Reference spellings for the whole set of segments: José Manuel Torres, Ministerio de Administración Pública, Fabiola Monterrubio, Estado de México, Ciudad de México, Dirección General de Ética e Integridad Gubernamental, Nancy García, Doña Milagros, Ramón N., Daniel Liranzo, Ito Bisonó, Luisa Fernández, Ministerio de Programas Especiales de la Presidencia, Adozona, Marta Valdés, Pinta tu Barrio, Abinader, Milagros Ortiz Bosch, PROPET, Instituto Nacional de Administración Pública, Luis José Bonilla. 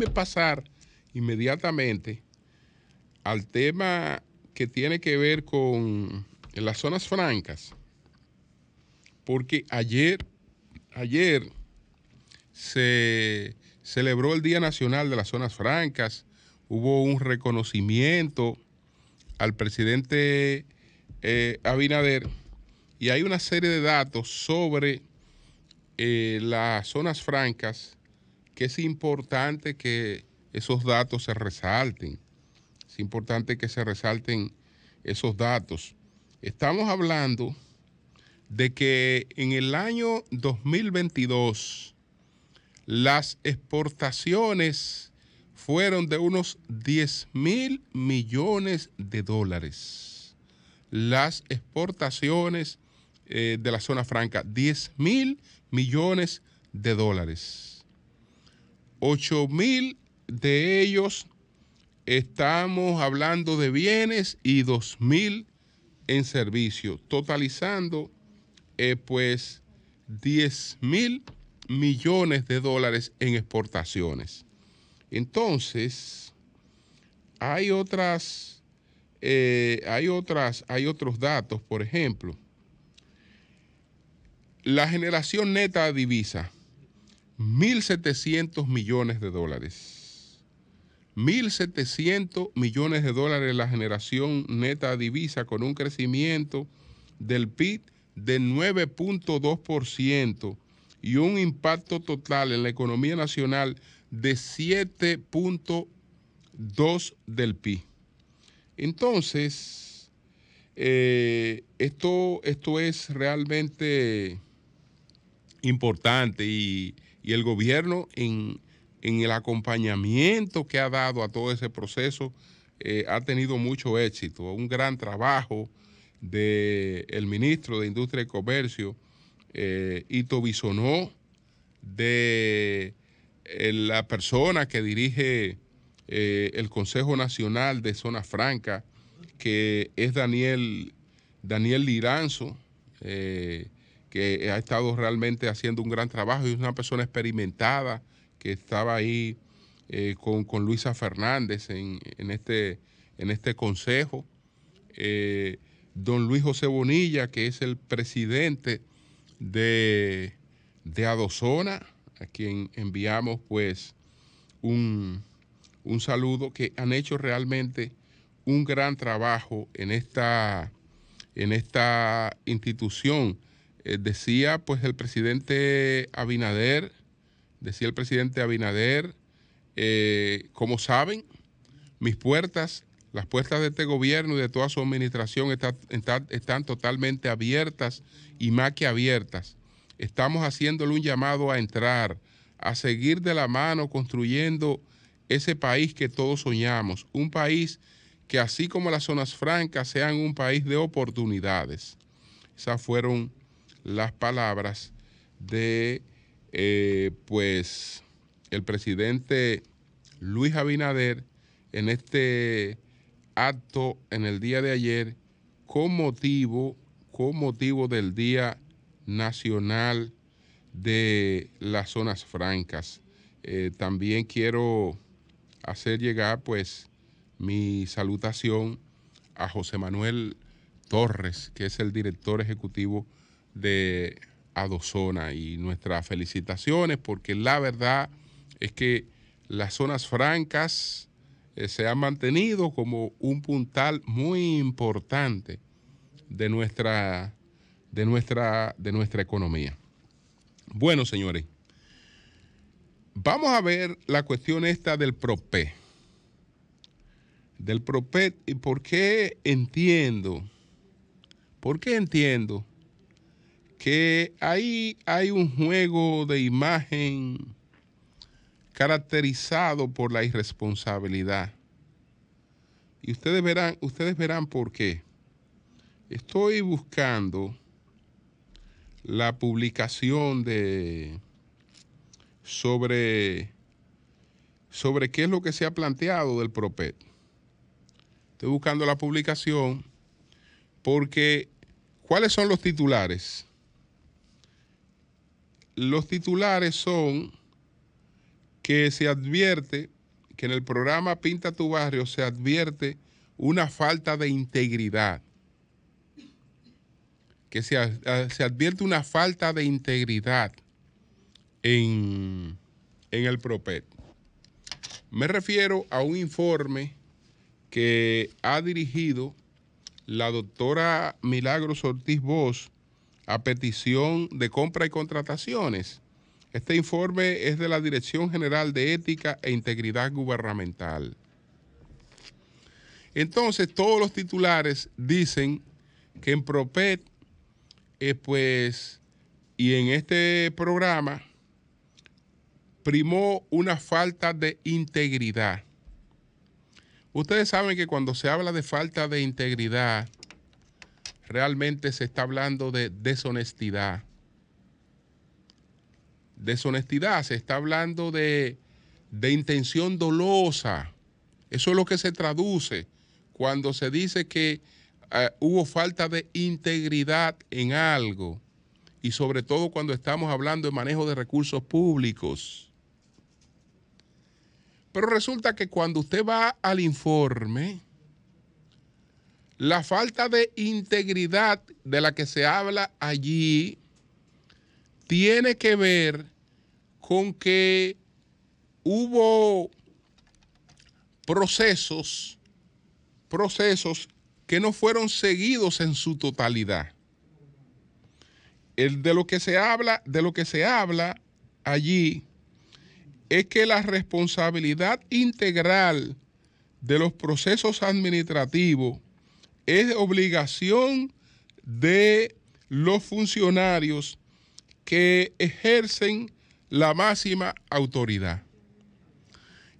Déjeme pasar inmediatamente al tema que tiene que ver con las zonas francas, porque ayer se celebró el Día Nacional de las Zonas Francas, hubo un reconocimiento al presidente Abinader, y hay una serie de datos sobre las zonas francas que es importante que esos datos se resalten. Es importante que se resalten esos datos. Estamos hablando de que en el año 2022 las exportaciones fueron de unos 10,000 millones de dólares. Las exportaciones de la zona franca, 10,000 millones de dólares. 8,000 de ellos estamos hablando de bienes y 2,000 en servicio, totalizando pues 10,000 millones de dólares en exportaciones. Entonces, hay otros datos. Por ejemplo, la generación neta de divisa, 1.700 millones de dólares. 1.700 millones de dólares la generación neta de divisa, con un crecimiento del PIB de 9.2% y un impacto total en la economía nacional de 7.2% del PIB. Entonces, esto es realmente importante, y el gobierno en el acompañamiento que ha dado a todo ese proceso ha tenido mucho éxito. Un gran trabajo del ministro de Industria y Comercio, Ito Bisonó, de la persona que dirige el Consejo Nacional de Zona Franca, que es Daniel Liranzo, que ha estado realmente haciendo un gran trabajo, y es una persona experimentada que estaba ahí con Luisa Fernández en este consejo. Don Luis José Bonilla, que es el presidente de Adozona, a quien enviamos pues un saludo, que han hecho realmente un gran trabajo en esta institución. Decía el presidente Abinader, como saben, las puertas de este gobierno y de toda su administración están totalmente abiertas, y más que abiertas. Estamos haciéndole un llamado a entrar, a seguir de la mano construyendo ese país que todos soñamos, un país que, así como las zonas francas, sean un país de oportunidades. Esas fueron las palabras de pues el presidente Luis Abinader en este acto en el día de ayer, con motivo del Día Nacional de las Zonas Francas. También quiero hacer llegar pues mi salutación a José Manuel Torres, que es el director ejecutivo de Adozona, y nuestras felicitaciones, porque la verdad es que las zonas francas se han mantenido como un puntal muy importante de nuestra economía. Bueno, señores, vamos a ver la cuestión esta del PROPET, y por qué entiendo que ahí hay un juego de imagen caracterizado por la irresponsabilidad. Y ustedes verán por qué. Estoy buscando la publicación sobre qué es lo que se ha planteado del PROPET. Estoy buscando la publicación porque, ¿cuáles son los titulares? Los titulares son que se advierte, que en el programa Pinta tu Barrio se advierte una falta de integridad, que se advierte una falta de integridad en el PROPET. Me refiero a un informe que ha dirigido la doctora Milagros Ortiz Bosch a petición de Compra y Contrataciones. Este informe es de la Dirección General de Ética e Integridad Gubernamental. Entonces, todos los titulares dicen que en PROPET, pues, y en este programa, primó una falta de integridad. Ustedes saben que cuando se habla de falta de integridad, realmente se está hablando de deshonestidad. Deshonestidad, se está hablando de intención dolosa. Eso es lo que se traduce cuando se dice que hubo falta de integridad en algo, y sobre todo cuando estamos hablando de manejo de recursos públicos. Pero resulta que cuando usted va al informe, la falta de integridad de la que se habla allí tiene que ver con que hubo procesos que no fueron seguidos en su totalidad. De lo que se habla allí es que la responsabilidad integral de los procesos administrativos es obligación de los funcionarios que ejercen la máxima autoridad.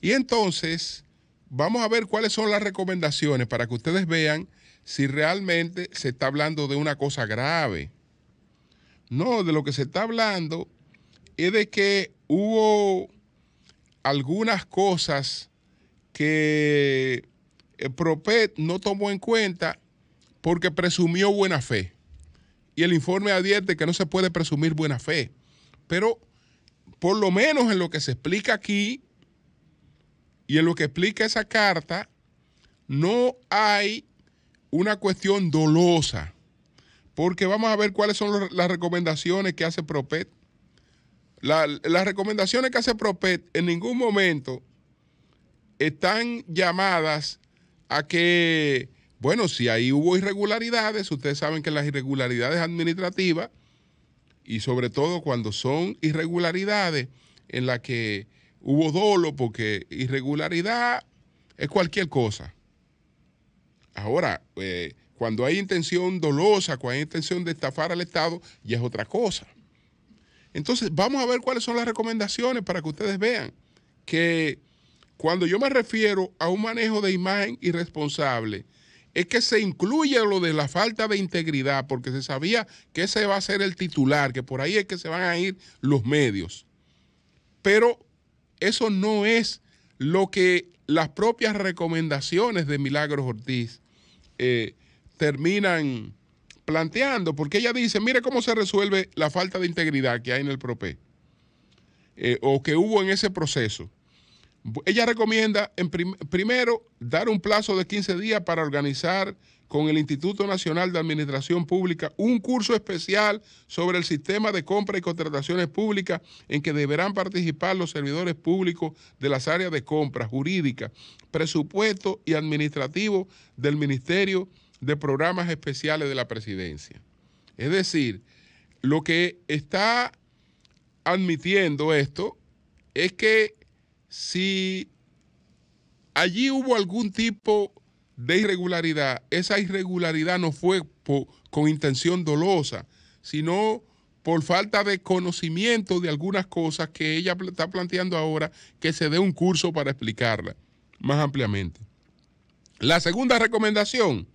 Y entonces, vamos a ver cuáles son las recomendaciones para que ustedes vean si realmente se está hablando de una cosa grave. No, de lo que se está hablando es de que hubo algunas cosas que el PROPET no tomó en cuenta porque presumió buena fe. Y el informe advierte que no se puede presumir buena fe. Pero por lo menos en lo que se explica aquí y en lo que explica esa carta, no hay una cuestión dolosa. Porque vamos a ver cuáles son las recomendaciones que hace PROPET. Las recomendaciones que hace PROPET en ningún momento están llamadas a que, bueno, si ahí hubo irregularidades, ustedes saben que las irregularidades administrativas, y sobre todo cuando son irregularidades en las que hubo dolo, porque irregularidad es cualquier cosa. Ahora, cuando hay intención dolosa, cuando hay intención de estafar al Estado, ya es otra cosa. Entonces, vamos a ver cuáles son las recomendaciones para que ustedes vean que cuando yo me refiero a un manejo de imagen irresponsable, es que se incluye lo de la falta de integridad, porque se sabía que ese va a ser el titular, que por ahí es que se van a ir los medios. Pero eso no es lo que las propias recomendaciones de Milagros Ortiz terminan planteando, porque ella dice, mire cómo se resuelve la falta de integridad que hay en el PROPET, o que hubo en ese proceso. Ella recomienda, primero, dar un plazo de 15 días para organizar con el Instituto Nacional de Administración Pública un curso especial sobre el sistema de compra y contrataciones públicas en que deberán participar los servidores públicos de las áreas de compra jurídica, presupuesto y administrativo del Ministerio de Programas Especiales de la Presidencia. Es decir, lo que está admitiendo esto es que si allí hubo algún tipo de irregularidad, esa irregularidad no fue con intención dolosa, sino por falta de conocimiento de algunas cosas que ella está planteando ahora, que se dé un curso para explicarla más ampliamente. La segunda recomendación,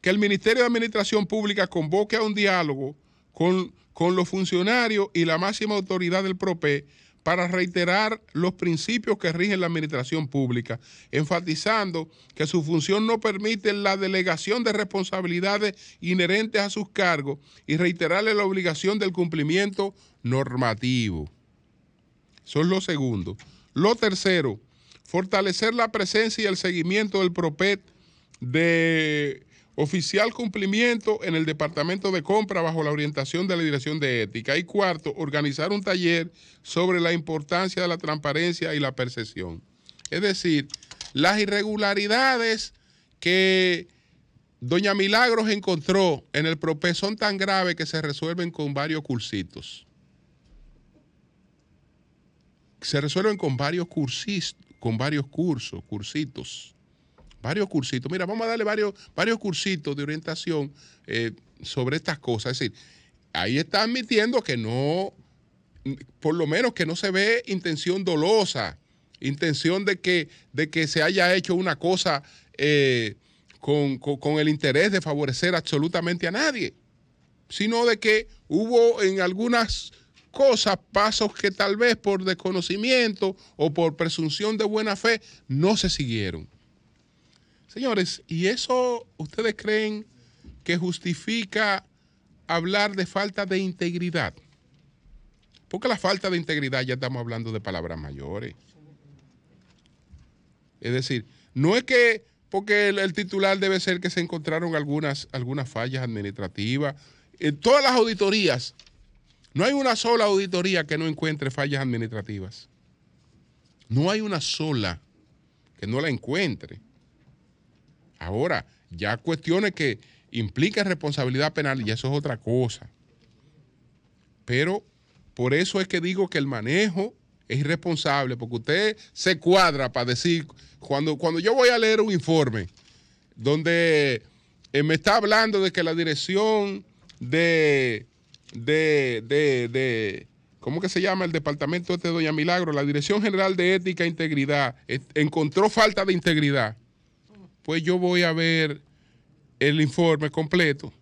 que el Ministerio de Administración Pública convoque a un diálogo con los funcionarios y la máxima autoridad del PROPET para reiterar los principios que rigen la administración pública, enfatizando que su función no permite la delegación de responsabilidades inherentes a sus cargos y reiterarle la obligación del cumplimiento normativo. Eso es lo segundo. Lo tercero, fortalecer la presencia y el seguimiento del PROPET de oficial cumplimiento en el departamento de compra bajo la orientación de la Dirección de Ética. Y cuarto, organizar un taller sobre la importancia de la transparencia y la percepción. Es decir, las irregularidades que doña Milagros encontró en el PROPET son tan graves que se resuelven con varios cursitos. Se resuelven con varios cursitos. Mira, vamos a darle varios cursitos de orientación sobre estas cosas. Es decir, ahí está admitiendo que no, por lo menos que no se ve intención dolosa, intención de que se haya hecho una cosa con el interés de favorecer absolutamente a nadie, sino de que hubo en algunas cosas, pasos que tal vez por desconocimiento o por presunción de buena fe no se siguieron. Señores, ¿y eso ustedes creen que justifica hablar de falta de integridad? Porque la falta de integridad ya estamos hablando de palabras mayores. Es decir, no es que, porque el titular debe ser que se encontraron algunas fallas administrativas. En todas las auditorías, no hay una sola auditoría que no encuentre fallas administrativas. No hay una sola que no la encuentre. Ahora, ya cuestiones que implican responsabilidad penal, y eso es otra cosa. Pero por eso es que digo que el manejo es irresponsable, porque usted se cuadra para decir, cuando yo voy a leer un informe donde me está hablando de que la dirección de ¿cómo que se llama el departamento este de doña Milagro? La Dirección General de Ética e Integridad encontró falta de integridad. Pues yo voy a ver el informe completo,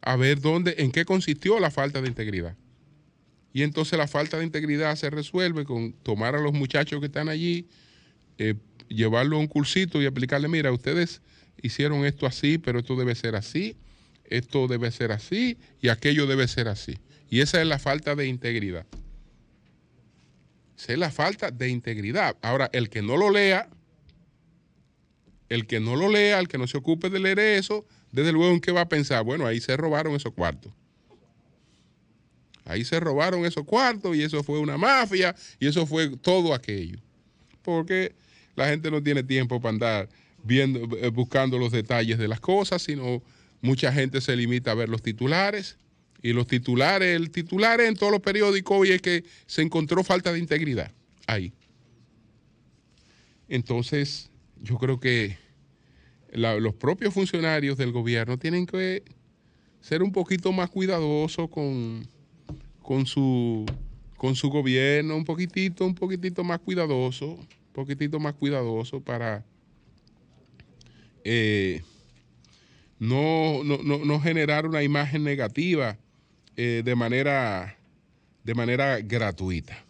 a ver en qué consistió la falta de integridad. Y entonces la falta de integridad se resuelve con tomar a los muchachos que están allí, llevarlo a un cursito y explicarle, mira, ustedes hicieron esto así, pero esto debe ser así, esto debe ser así y aquello debe ser así. Y esa es la falta de integridad. Esa es la falta de integridad. Ahora, el que no lo lea, el que no se ocupe de leer eso, desde luego, ¿en qué va a pensar? Bueno, ahí se robaron esos cuartos. Ahí se robaron esos cuartos y eso fue una mafia y eso fue todo aquello. Porque la gente no tiene tiempo para andar viendo, buscando los detalles de las cosas, sino mucha gente se limita a ver los titulares. Y los titulares, el titular en todos los periódicos hoy es que se encontró falta de integridad. Ahí. Entonces, yo creo que los propios funcionarios del gobierno tienen que ser un poquito más cuidadosos con su gobierno, un poquitito más cuidadoso para no generar una imagen negativa de manera gratuita.